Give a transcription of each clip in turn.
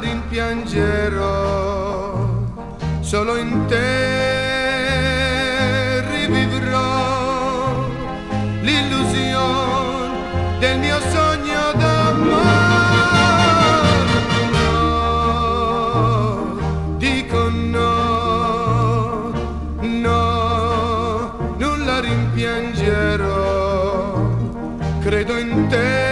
rimpiangerò, solo in te rivivrò l'illusione del mio sogno d'amore. No, dico no, no, non la rimpiangerò, credo in te.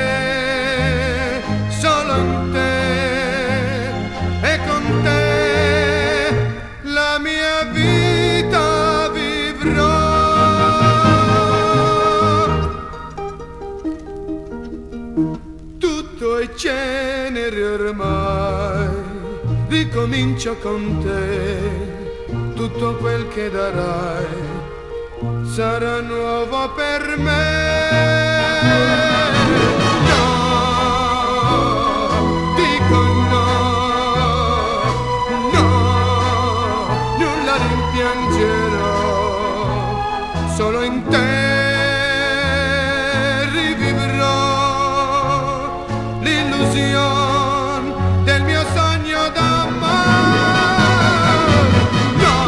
Cenere ormai, ricomincio con te, tutto quel che darai sarà nuovo per me. No, dico no, no, nulla rimpiangerò, solo in te. Del mio sogno d'amore. No,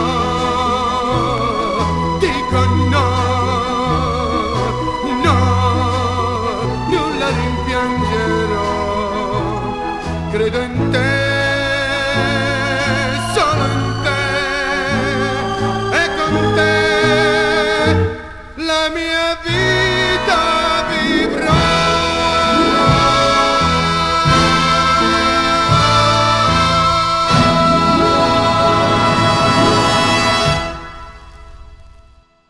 dico no, no, nulla rimpiangerò, credo in te.